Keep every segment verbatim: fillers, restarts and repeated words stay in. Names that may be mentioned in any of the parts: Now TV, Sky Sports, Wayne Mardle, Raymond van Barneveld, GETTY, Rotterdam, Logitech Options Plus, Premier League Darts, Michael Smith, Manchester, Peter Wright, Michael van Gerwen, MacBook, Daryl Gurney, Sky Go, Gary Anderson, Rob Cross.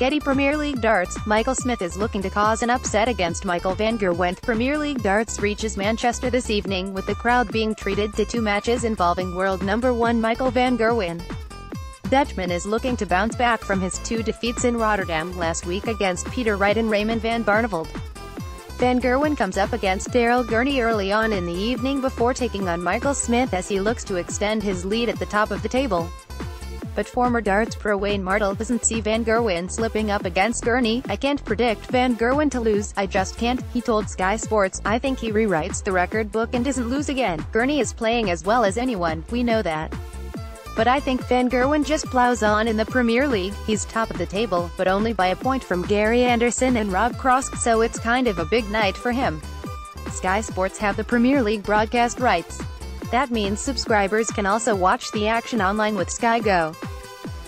Getty Premier League Darts, Michael Smith is looking to cause an upset against Michael van Gerwen. Premier League Darts reaches Manchester this evening, with the crowd being treated to two matches involving world number one Michael van Gerwen. Dutchman is looking to bounce back from his two defeats in Rotterdam last week against Peter Wright and Raymond van Barneveld. Van Gerwen comes up against Daryl Gurney early on in the evening before taking on Michael Smith as he looks to extend his lead at the top of the table. But former darts pro Wayne Mardle doesn't see Van Gerwen slipping up against Gurney. "I can't predict Van Gerwen to lose, I just can't," he told Sky Sports. "I think he rewrites the record book and doesn't lose again. Gurney is playing as well as anyone, we know that. But I think Van Gerwen just plows on in the Premier League. He's top of the table, but only by a point from Gary Anderson and Rob Cross, so it's kind of a big night for him." Sky Sports have the Premier League broadcast rights. That means subscribers can also watch the action online with Sky Go.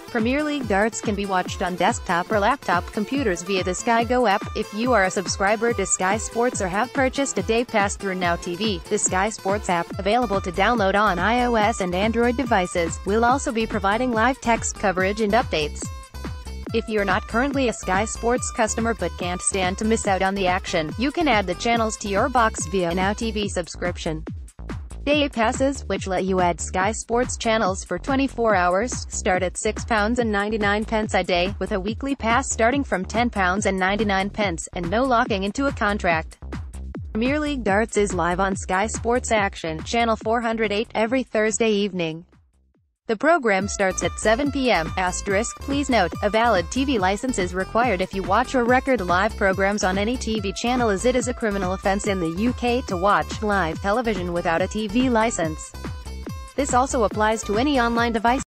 Premier League Darts can be watched on desktop or laptop computers via the Sky Go app. If you are a subscriber to Sky Sports or have purchased a day pass through Now T V, the Sky Sports app, available to download on i O S and Android devices, will also be providing live text coverage and updates. If you're not currently a Sky Sports customer but can't stand to miss out on the action, you can add the channels to your box via a Now T V subscription. Day passes, which let you add Sky Sports channels for twenty-four hours, start at six pounds ninety-nine a day, with a weekly pass starting from ten pounds ninety-nine, and no locking into a contract. Premier League Darts is live on Sky Sports Action, channel four hundred eight, every Thursday evening. The program starts at seven p m Asterisk. Please note, a valid T V license is required if you watch or record live programs on any T V channel, as it is a criminal offence in the U K to watch live television without a T V license. This also applies to any online device.